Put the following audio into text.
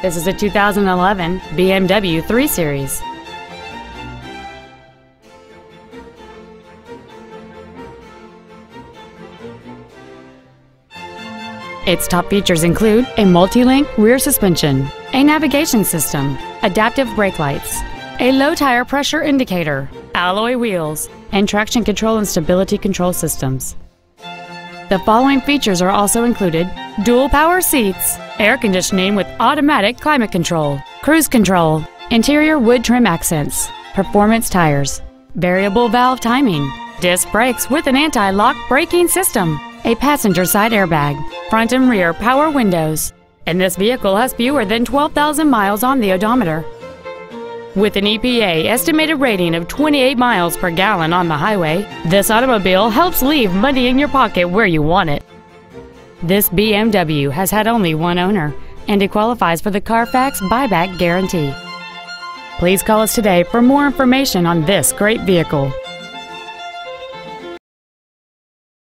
This is a 2011 BMW 3 Series. Its top features include a multi-link rear suspension, a navigation system, adaptive brake lights, a low tire pressure indicator, alloy wheels, and traction control and stability control systems. The following features are also included: dual power seats, air conditioning with automatic climate control, cruise control, interior wood trim accents, performance tires, variable valve timing, disc brakes with an anti-lock braking system, a passenger side airbag, front and rear power windows, and this vehicle has fewer than 12,000 miles on the odometer. With an EPA estimated rating of 28 miles per gallon on the highway, this automobile helps leave money in your pocket where you want it. This BMW has had only one owner, and it qualifies for the Carfax buyback guarantee. Please call us today for more information on this great vehicle.